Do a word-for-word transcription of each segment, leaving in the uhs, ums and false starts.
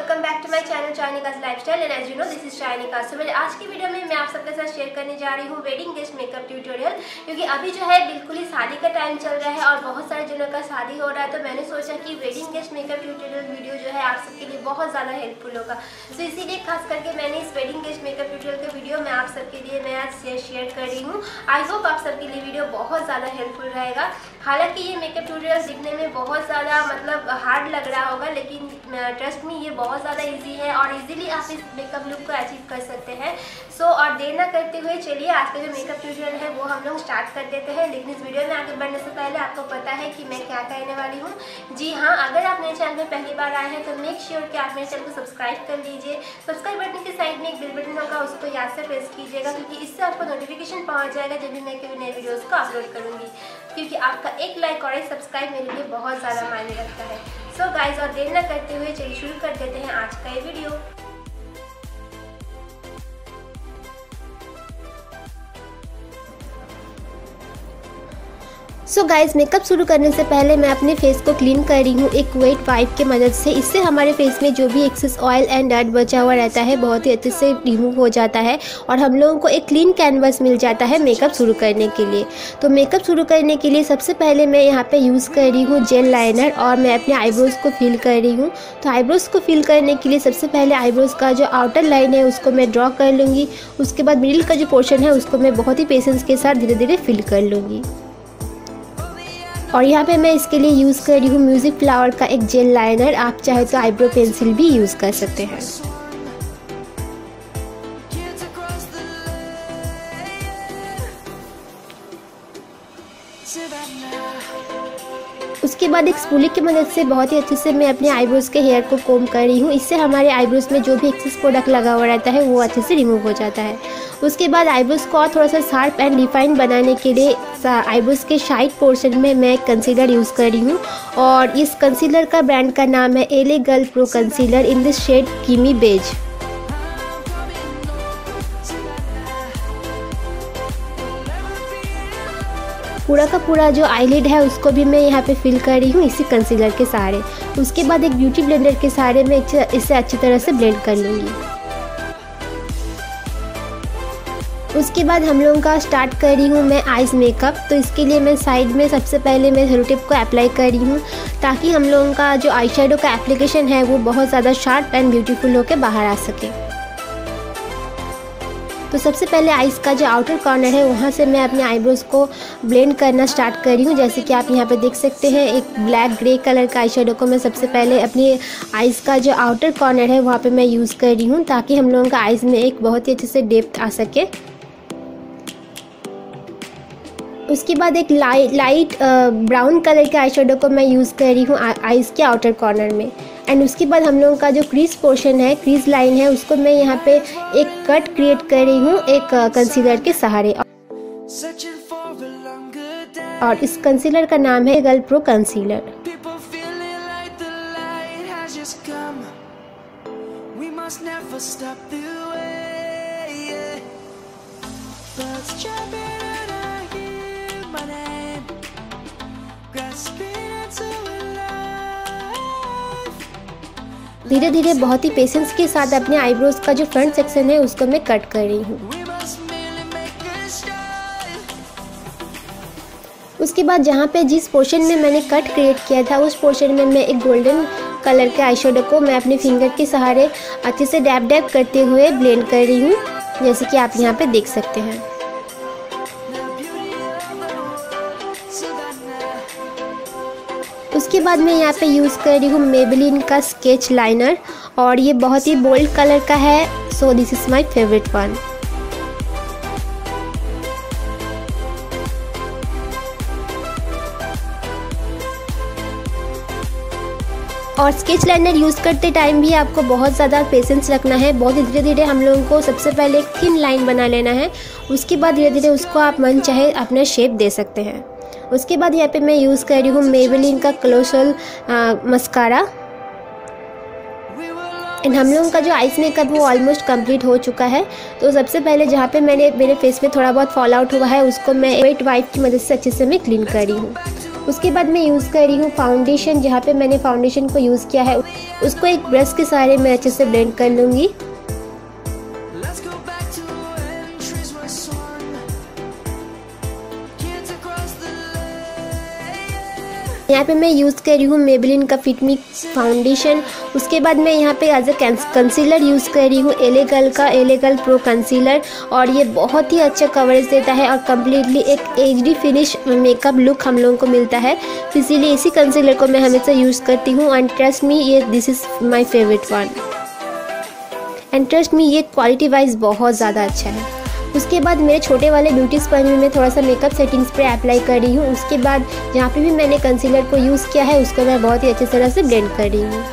Welcome back to my channel Shaynika's lifestyle and as you know this is Shaynika. So मेरे आज की video में मैं आप सबके साथ शेयर करने जा रही हूँ वेडिंग गेस्ट मेकअप ट्यूटोरियल, क्योंकि अभी जो है बिल्कुल ही शादी का टाइम चल रहा है और बहुत सारे जनों का शादी हो रहा है, तो मैंने सोचा कि wedding guest makeup tutorial video जो है आप सबके लिए बहुत ज़्यादा हेल्पफुल होगा। सो इसीलिए खास करके मैंने इस वेडिंग गेस्ट मेकअप ट्यूटोरियल का वीडियो मैं आप सबके लिए मैं आज शेयर कर रही हूँ। आई होप आप सबके लिए वीडियो बहुत ज़्यादा हेल्पफुल रहेगा। हालाँकि ये मेकअप ट्यूटोरियल दिखने में बहुत ज़्यादा मतलब हार्ड लग रहा होगा, लेकिन ट्रस्ट में ये बहुत ज़्यादा इजी है और इजीली आप इस मेकअप लुक को अचीव कर सकते हैं। सो so, और देर ना करते हुए चलिए आज का जो मेकअप ट्यूटोरियल है वो हम लोग स्टार्ट कर देते हैं। लेकिन इस वीडियो में आगे बढ़ने से पहले आपको पता है कि मैं क्या कहने वाली हूँ। जी हाँ, अगर आप मेरे चैनल पर पहली बार आए हैं तो मेक श्योर sure कि आप मेरे चैनल को सब्सक्राइब कर लीजिए। सब्सक्राइब बटन के साइड में एक बेल बटन होगा, उसको याद से प्रेस कीजिएगा, क्योंकि इससे आपको नोटिफिकेशन पहुँच जाएगा जब भी मैं कभी नए वीडियोज़ को अपलोड करूँगी, क्योंकि आपका एक लाइक और एक सब्सक्राइब मेरे लिए बहुत ज़्यादा मायने रखता है। सो so गाइज, और देर न करते हुए चलिए शुरू कर देते हैं आज का ये वीडियो। सो गाइज़, मेकअप शुरू करने से पहले मैं अपने फेस को क्लीन कर रही हूँ एक वेट वाइप की मदद से। इससे हमारे फेस में जो भी एक्सेस ऑयल एंड डर्ट बचा हुआ रहता है बहुत ही अच्छे से रिमूव हो जाता है और हम लोगों को एक क्लीन कैनवस मिल जाता है मेकअप शुरू करने के लिए। तो मेकअप शुरू करने के लिए सबसे पहले मैं यहाँ पे यूज़ कर रही हूँ जेल लाइनर और मैं अपने आईब्रोज़ को फिल कर रही हूँ। तो आईब्रोज़ को फिल करने के लिए सबसे पहले आईब्रोज़ का जो आउटर लाइन है उसको मैं ड्रॉ कर लूँगी। उसके बाद मिडिल का जो पोर्शन है उसको मैं बहुत ही पेशेंस के साथ धीरे धीरे फिल कर लूँगी। और यहाँ पे मैं इसके लिए यूज़ कर रही हूँ म्यूज़िक फ्लावर का एक जेल लाइनर। आप चाहे तो आईब्रो पेंसिल भी यूज़ कर सकते हैं। उसके बाद एक स्पूली की मदद से बहुत ही अच्छे से मैं अपने आईब्रोज़ के हेयर को कोम कर रही हूँ। इससे हमारे आईब्रोज़ में जो भी एक्सेस प्रोडक्ट लगा हुआ रहता है वो अच्छे से रिमूव हो जाता है। उसके बाद आईब्रोज़ को थोड़ा सा शार्प एंड डिफाइन बनाने के लिए आईब्रोज़ के साइड पोर्शन में मैं कंसीलर यूज़ कर रही हूँ और इस कंसीलर का ब्रांड का नाम है L A girl pro concealer in the shade creamy beige. पूरा का पूरा जो आईलिड है उसको भी मैं यहाँ पे फिल कर रही हूँ इसी कंसीलर के सहारे। उसके बाद एक ब्यूटी ब्लेंडर के सहारे मैं इसे अच्छी तरह से ब्लेंड कर लूँगी। उसके बाद हम लोगों का स्टार्ट कर रही हूँ मैं आइज मेकअप। तो इसके लिए मैं साइड में सबसे पहले मैं हेलो टिप को अप्लाई कर रही हूँ, ताकि हम लोगों का जो आई शेडो का एप्लीकेशन है वो बहुत ज़्यादा शार्प एंड ब्यूटीफुल होकर बाहर आ सके। तो सबसे पहले आइज का जो आउटर कॉर्नर है वहाँ से मैं अपने आईब्रोज़ को ब्लेंड करना स्टार्ट कर रही हूँ। जैसे कि आप यहाँ पे देख सकते हैं एक ब्लैक ग्रे कलर का आईशैडो को मैं सबसे पहले अपने आइज का जो आउटर कॉर्नर है वहाँ पे मैं यूज़ कर रही हूँ, ताकि हम लोगों का आइज में एक बहुत ही अच्छे से डेप्थ आ सके। उसके बाद एक लाई, लाइट ब्राउन कलर के आईशैडो को मैं यूज़ कर रही हूँ आइज के आउटर कॉर्नर में। एंड उसके बाद हम लोगों का जो क्रीज पोर्शन है, क्रीज लाइन है, उसको मैं यहाँ पे एक कट क्रिएट कर रही हूँ एक कंसीलर के सहारे और इस कंसीलर का नाम है गर्ल प्रो कंसीलर। धीरे धीरे बहुत ही पेशेंस के साथ अपने आईब्रोज़ का जो फ्रंट सेक्शन है उसको मैं कट कर रही हूँ। उसके बाद जहाँ पे जिस पोर्शन में मैंने कट क्रिएट किया था उस पोर्शन में मैं एक गोल्डन कलर के आईशैडो को मैं अपने फिंगर के सहारे अच्छे से डैप डैप करते हुए ब्लेंड कर रही हूँ, जैसे कि आप यहाँ पे देख सकते हैं। उसके बाद मैं यहाँ पे यूज़ कर रही हूँ मेबेलिन का स्केच लाइनर और ये बहुत ही बोल्ड कलर का है। So this is my favourite one. और स्केच लाइनर यूज़ करते टाइम भी आपको बहुत ज़्यादा पेशेंस रखना है। बहुत धीरे धीरे हम लोगों को सबसे पहले एक थिन लाइन बना लेना है, उसके बाद धीरे धीरे उसको आप मन चाहे अपना शेप दे सकते हैं। उसके बाद यहाँ पे मैं यूज़ कर रही हूँ मेबेलिन का कलोसल मस्कारा। एंड हम लोगों का जो आइज मेकअप वो ऑलमोस्ट कंप्लीट हो चुका है। तो सबसे पहले जहाँ पे मैंने मेरे फेस में थोड़ा बहुत फॉल आउट हुआ है उसको मैं वेट वाइप की मदद से अच्छे से मैं क्लीन कर रही हूँ। उसके बाद मैं यूज़ कर रही हूँ फाउंडेशन। जहाँ पे मैंने फाउंडेशन को यूज़ किया है उसको एक ब्रश के सहारे मैं अच्छे से ब्लेंड कर लूँगी। यहाँ पे मैं यूज़ कर रही हूँ मेबेलिन का फिट मी फाउंडेशन। उसके बाद मैं यहाँ पे एज अ कंसीलर यूज़ कर रही हूँ एल ए गर्ल का L A girl pro concealer, और ये बहुत ही अच्छा कवरेज देता है और कम्प्लीटली एक एचडी फिनिश मेकअप लुक हम लोगों को मिलता है। इसीलिए इसी कंसीलर को मैं हमेशा यूज़ करती हूँ एंड ट्रस्ट मी ये this is my favourite one and trust me ये क्वालिटी वाइज बहुत ज़्यादा अच्छा है। उसके बाद मेरे छोटे वाले ब्यूटी स्पंज में मैं थोड़ा सा मेकअप सेटिंग स्प्रे अप्लाई कर रही हूँ। उसके बाद जहाँ पे भी मैंने कंसीलर को यूज़ किया है उसको मैं बहुत ही अच्छी तरह से ब्लेंड कर रही हूँ।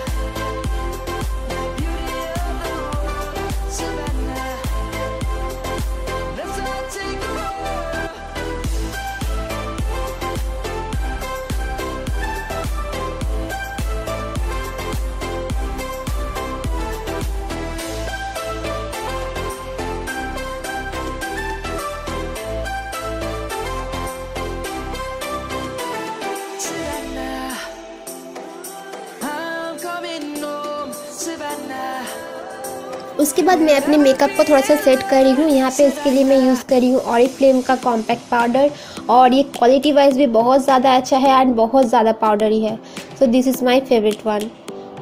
उसके बाद मैं अपने मेकअप को थोड़ा सा सेट कर रही हूँ। यहाँ पे इसके लिए मैं यूज़ कर रही हूँ ऑरिफ्लेम का कॉम्पैक्ट पाउडर, और ये क्वालिटी वाइज भी बहुत ज़्यादा अच्छा है एंड बहुत ज़्यादा पाउडरी है, so this is my favourite one.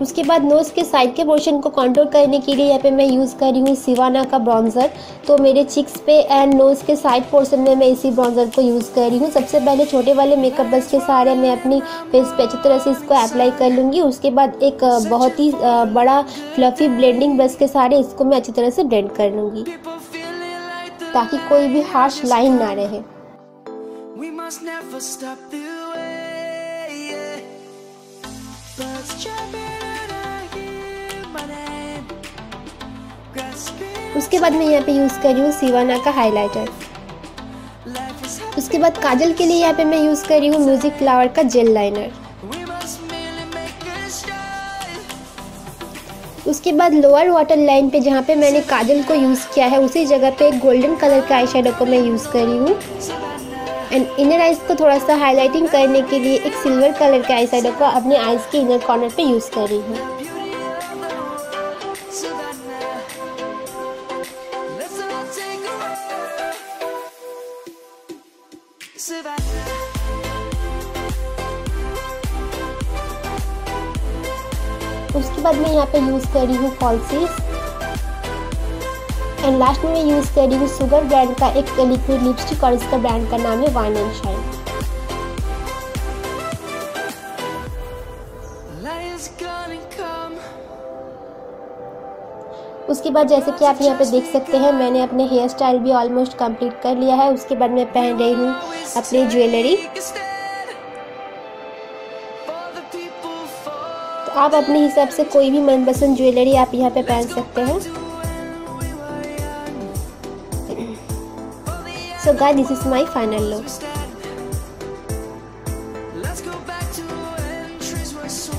उसके बाद नोज़ के साइड के पोर्शन को कंटूर करने के लिए यहाँ पे मैं यूज़ कर रही हूँ सिवाना का ब्राउन्ज़र। तो मेरे चिक्स पे एंड नोज़ के साइड पोर्शन में मैं इसी ब्राउन्ज़र को यूज़ कर रही हूँ। सबसे पहले छोटे वाले मेकअप ब्रश के सहारे मैं अपनी फेस पे अच्छी तरह से इसको अप्लाई कर लूँगी। उसके बाद एक बहुत ही बड़ा फ्लफ़ी ब्लेंडिंग ब्रश के सहारे इसको मैं अच्छी तरह से ब्लेंड कर लूँगी ताकि कोई भी हार्श लाइन ना रहे। उसके बाद मैं यहाँ पे यूज़ कर रही हूँ सिवाना का हाइलाइटर। उसके बाद काजल के लिए यहाँ पे मैं यूज़ कर रही हूँ म्यूजिक फ्लावर का जेल लाइनर। उसके बाद लोअर वाटर लाइन पे जहाँ पे मैंने काजल को यूज़ किया है उसी जगह पे एक गोल्डन कलर का आईशैडो को मैं यूज़ कर रही हूँ एंड इनर आइज को थोड़ा सा हाईलाइटिंग करने के लिए एक सिल्वर कलर के आईशैडो को अपने आइज के इनर कॉर्नर पे यूज़ कर रही हूँ। उसके बाद मैं यहाँ पे यूज़ कर रही हूँ फॉल्सीज एंड लास्ट में मैं यूज़ कर रही हूँ सुगर ब्रांड का एक लिक्विड लिपस्टिक, और इसका ब्रांड का नाम है वाइन एंड शाइन। उसके बाद जैसे कि आप यहाँ पे देख सकते हैं मैंने अपने हेयर स्टाइल भी ऑलमोस्ट कंप्लीट कर लिया है। उसके बाद मैं पहन रही हूँ अपनी ज्वेलरी। तो आप अपने हिसाब से कोई भी मनपसंद ज्वेलरी आप यहाँ पे पहन सकते हैं। So guys this is my final look.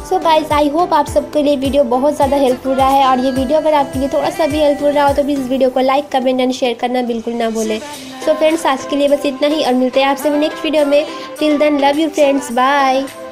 So guys I hope आप सबके लिए वीडियो बहुत ज़्यादा हेल्पफुल रहा है, और ये वीडियो अगर आपके लिए थोड़ा सा भी हेल्पफुल रहा हो तो प्लीज़ वीडियो को लाइक कमेंट एंड शेयर करना बिल्कुल ना भूलें। सो फ्रेंड्स आज के लिए बस इतना ही, और मिलते हैं आपसे नेक्स्ट वीडियो में। Till then love you friends, bye.